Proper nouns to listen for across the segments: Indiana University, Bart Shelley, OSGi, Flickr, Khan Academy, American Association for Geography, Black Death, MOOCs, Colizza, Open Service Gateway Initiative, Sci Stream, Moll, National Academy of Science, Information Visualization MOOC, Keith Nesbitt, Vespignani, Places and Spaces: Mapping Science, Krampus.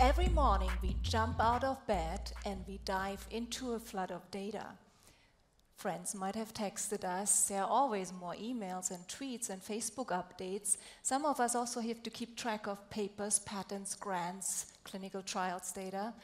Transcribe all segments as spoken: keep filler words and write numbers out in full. Every morning we jump out of bed and we dive into a flood of data. Friends might have texted us. There are always more emails and tweets and Facebook updates. Some of us also have to keep track of papers, patents, grants, clinical trials data.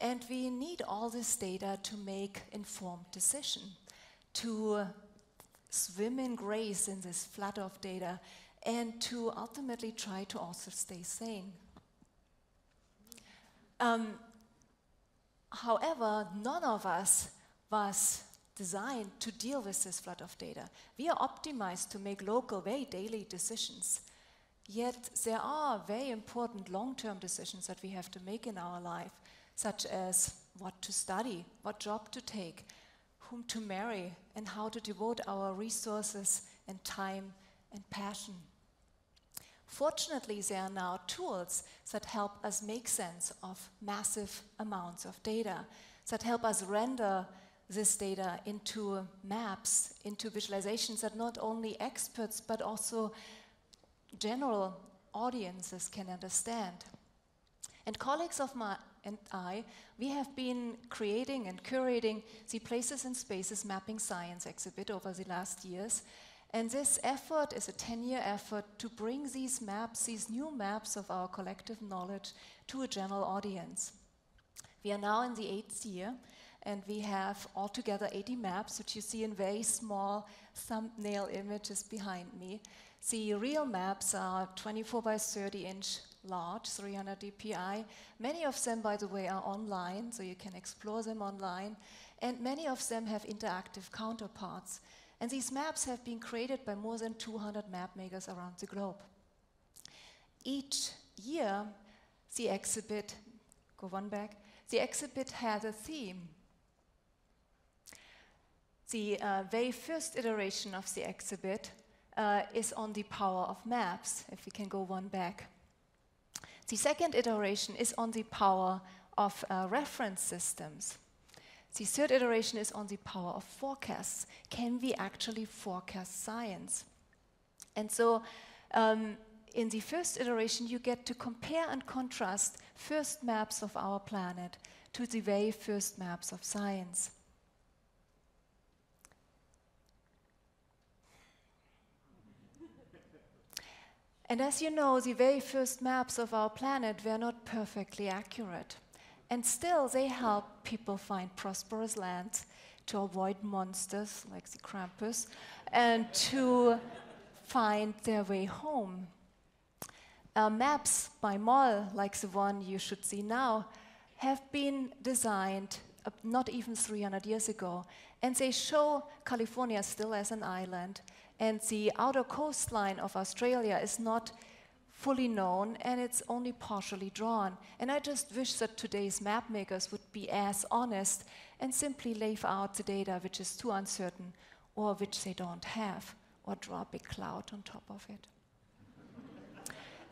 And we need all this data to make informed decision, to swim in grace in this flood of data, and to ultimately try to also stay sane. Um, however, none of us was designed to deal with this flood of data. We are optimized to make local, very daily decisions. Yet there are very important long-term decisions that we have to make in our life, such as what to study, what job to take, whom to marry, and how to devote our resources and time and passion. Fortunately, there are now tools that help us make sense of massive amounts of data, that help us render this data into maps, into visualizations that not only experts but also general audiences can understand. And colleagues of mine and I, we have been creating and curating the Places and Spaces Mapping Science exhibit over the last years. And this effort is a ten-year effort to bring these maps, these new maps of our collective knowledge to a general audience. We are now in the eighth year, and we have altogether eighty maps, which you see in very small thumbnail images behind me. The real maps are twenty-four by thirty inch large, three hundred D P I. Many of them, by the way, are online, so you can explore them online. And many of them have interactive counterparts. And these maps have been created by more than two hundred map makers around the globe. Each year, the exhibit, go one back, the exhibit has a theme. The uh, very first iteration of the exhibit uh, is on the power of maps, if we can go one back. The second iteration is on the power of uh, reference systems. The third iteration is on the power of forecasts. Can we actually forecast science? And so um, in the first iteration, you get to compare and contrast first maps of our planet to the very first maps of science. And as you know, the very first maps of our planet were not perfectly accurate. And still, they help people find prosperous lands, to avoid monsters like the Krampus, and to find their way home. Uh, maps by Moll, like the one you should see now, have been designed uh, not even three hundred years ago. And they show California still as an island. And the outer coastline of Australia is not fully known, and it's only partially drawn. And I just wish that today's map makers would be as honest and simply leave out the data which is too uncertain or which they don't have, or draw a big cloud on top of it.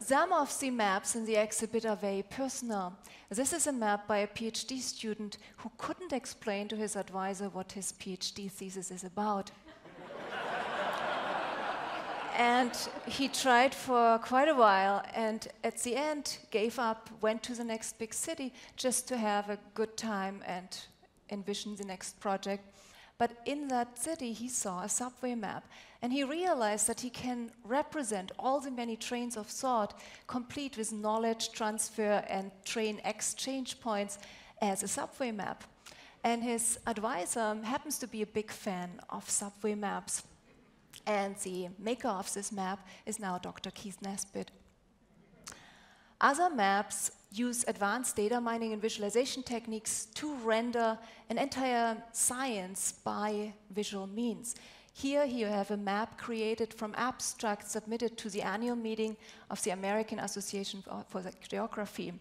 Some of the maps in the exhibit are very personal. This is a map by a PhD student who couldn't explain to his advisor what his PhD thesis is about. And he tried for quite a while, and at the end gave up, went to the next big city just to have a good time and envision the next project. But in that city, he saw a subway map, and he realized that he can represent all the many trains of thought, complete with knowledge transfer and train exchange points, as a subway map. And his advisor happens to be a big fan of subway maps. And the maker of this map is now Doctor Keith Nesbitt. Other maps use advanced data mining and visualization techniques to render an entire science by visual means. Here you have a map created from abstracts submitted to the annual meeting of the American Association for Geography.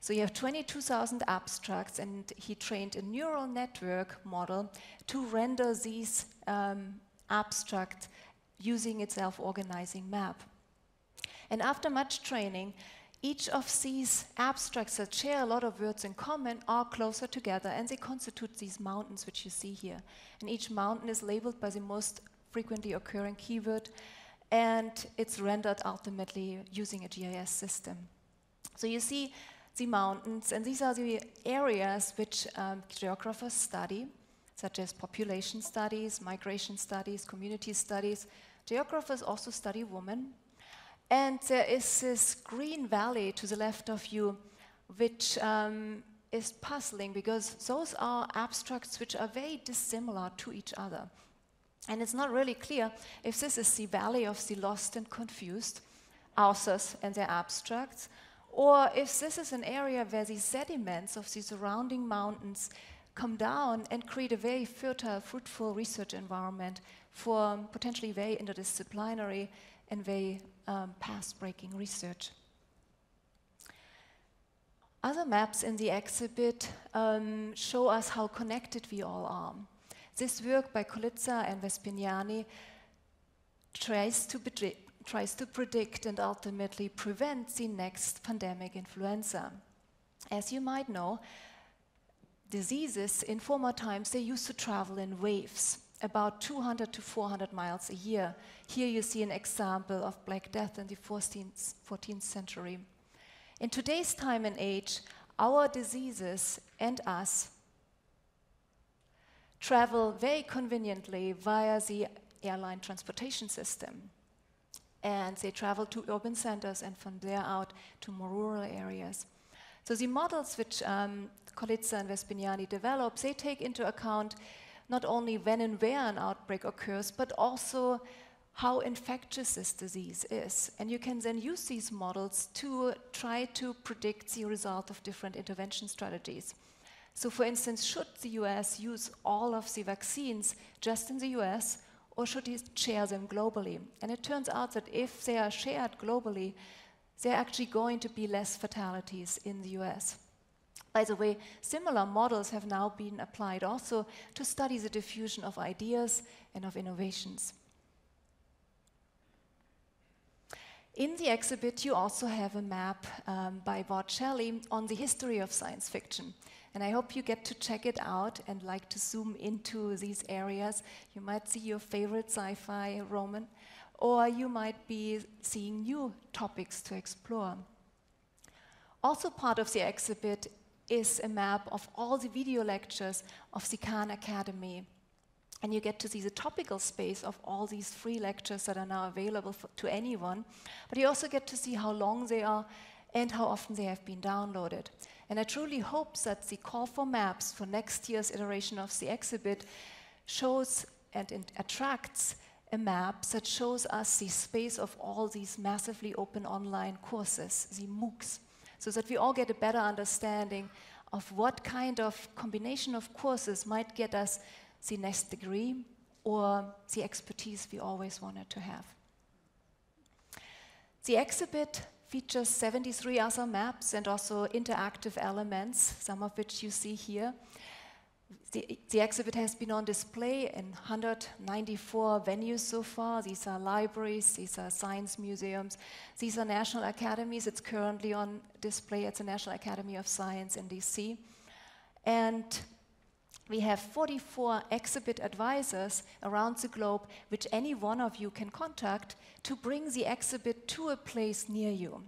So you have twenty-two thousand abstracts, and he trained a neural network model to render these um, abstract using its self-organizing map. And after much training, each of these abstracts that share a lot of words in common are closer together, and they constitute these mountains which you see here. And each mountain is labeled by the most frequently occurring keyword, and it's rendered ultimately using a G I S system. So you see the mountains, and these are the areas which um, geographers study, such as population studies, migration studies, community studies. Geographers also study women. And there is this green valley to the left of you, which um, is puzzling because those are abstracts which are very dissimilar to each other. And it's not really clear if this is the valley of the lost and confused authors and their abstracts, or if this is an area where the sediments of the surrounding mountains come down and create a very fertile, fruitful research environment for potentially very interdisciplinary and very um, path-breaking research. Other maps in the exhibit um, show us how connected we all are. This work by Colizza and Vespignani tries to, tries to predict and ultimately prevent the next pandemic influenza. As you might know, diseases in former times, they used to travel in waves, about two hundred to four hundred miles a year. Here you see an example of Black Death in the fourteenth century. In today's time and age, our diseases and us travel very conveniently via the airline transportation system. And they travel to urban centers and from there out to more rural areas. So the models which um, Colizza and Vespignani develop, they take into account not only when and where an outbreak occurs, but also how infectious this disease is. And you can then use these models to try to predict the result of different intervention strategies. So for instance, should the U S use all of the vaccines just in the U S, or should it share them globally? And it turns out that if they are shared globally, there are actually going to be less fatalities in the U S. By the way, similar models have now been applied also to study the diffusion of ideas and of innovations. In the exhibit, you also have a map um, by Bart Shelley on the history of science fiction. And I hope you get to check it out and like to zoom into these areas. You might see your favorite sci-fi roman, or you might be seeing new topics to explore. Also part of the exhibit is a map of all the video lectures of the Khan Academy. And you get to see the topical space of all these free lectures that are now available for, to anyone. But you also get to see how long they are and how often they have been downloaded. And I truly hope that the call for maps for next year's iteration of the exhibit shows and, and attracts a map that shows us the space of all these massively open online courses, the MOOCs, so that we all get a better understanding of what kind of combination of courses might get us the next degree or the expertise we always wanted to have. The exhibit features seventy-three other maps and also interactive elements, some of which you see here. The, the exhibit has been on display in one hundred ninety-four venues so far. These are libraries, these are science museums, these are national academies. It's currently on display at the National Academy of Science in D C. And we have forty-four exhibit advisors around the globe, which any one of you can contact to bring the exhibit to a place near you.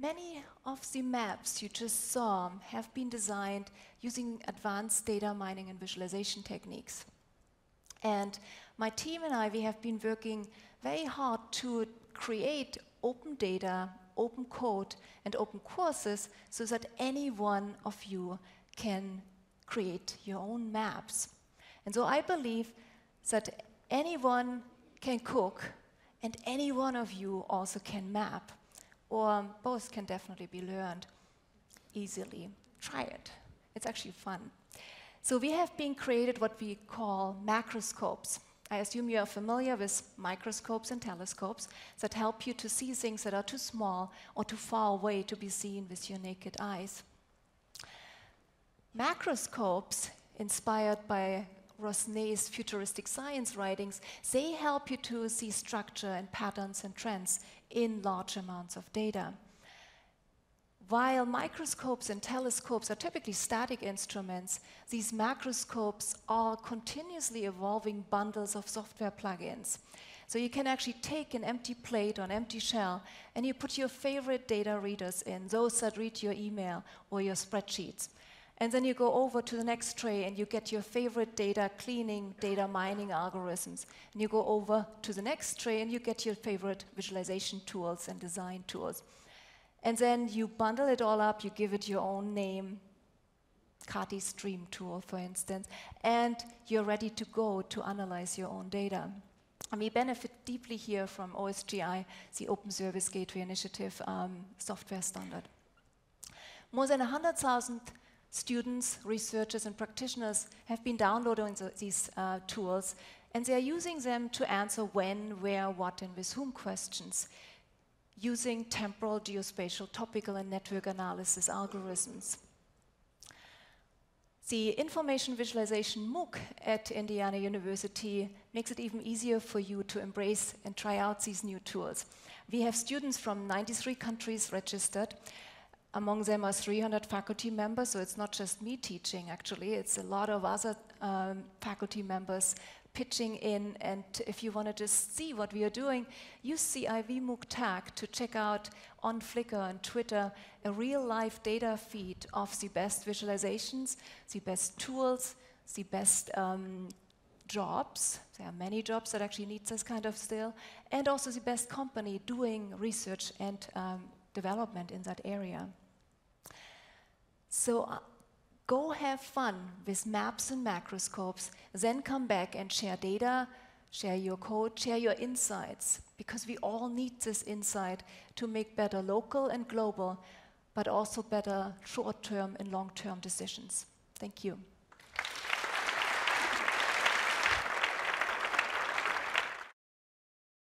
Many of the maps you just saw have been designed using advanced data mining and visualization techniques. And my team and I, we have been working very hard to create open data, open code, and open courses so that any one of you can create your own maps. And so I believe that anyone can cook and any one of you also can map, or both can definitely be learned easily. Try it. It's actually fun. So we have been created what we call macroscopes. I assume you are familiar with microscopes and telescopes that help you to see things that are too small or too far away to be seen with your naked eyes. Macroscopes, inspired by Rosné's futuristic science writings, they help you to see structure and patterns and trends in large amounts of data. While microscopes and telescopes are typically static instruments, these macroscopes are continuously evolving bundles of software plugins. So you can actually take an empty plate or an empty shell and you put your favorite data readers in, those that read your email or your spreadsheets. And then you go over to the next tray and you get your favorite data cleaning, data mining algorithms. And you go over to the next tray and you get your favorite visualization tools and design tools. And then you bundle it all up, you give it your own name, Sci Stream tool, for instance, and you're ready to go to analyze your own data. And we benefit deeply here from O S G I, the Open Service Gateway Initiative um, software standard. More than one hundred thousand students, researchers, and practitioners have been downloading the, these uh, tools, and they are using them to answer when, where, what, and with whom questions, using temporal, geospatial, topical, and network analysis algorithms. The Information Visualization MOOC at Indiana University makes it even easier for you to embrace and try out these new tools. We have students from ninety-three countries registered. Among them are three hundred faculty members, so it's not just me teaching, actually. It's a lot of other um, faculty members pitching in. And if you want to just see what we are doing, use the I V MOOC tag to check out on Flickr and Twitter a real-life data feed of the best visualizations, the best tools, the best um, jobs. There are many jobs that actually need this kind of skill, and also the best company doing research and um, development in that area. So uh, go have fun with maps and macroscopes, then come back and share data, share your code, share your insights, because we all need this insight to make better local and global, but also better short-term and long-term decisions. Thank you.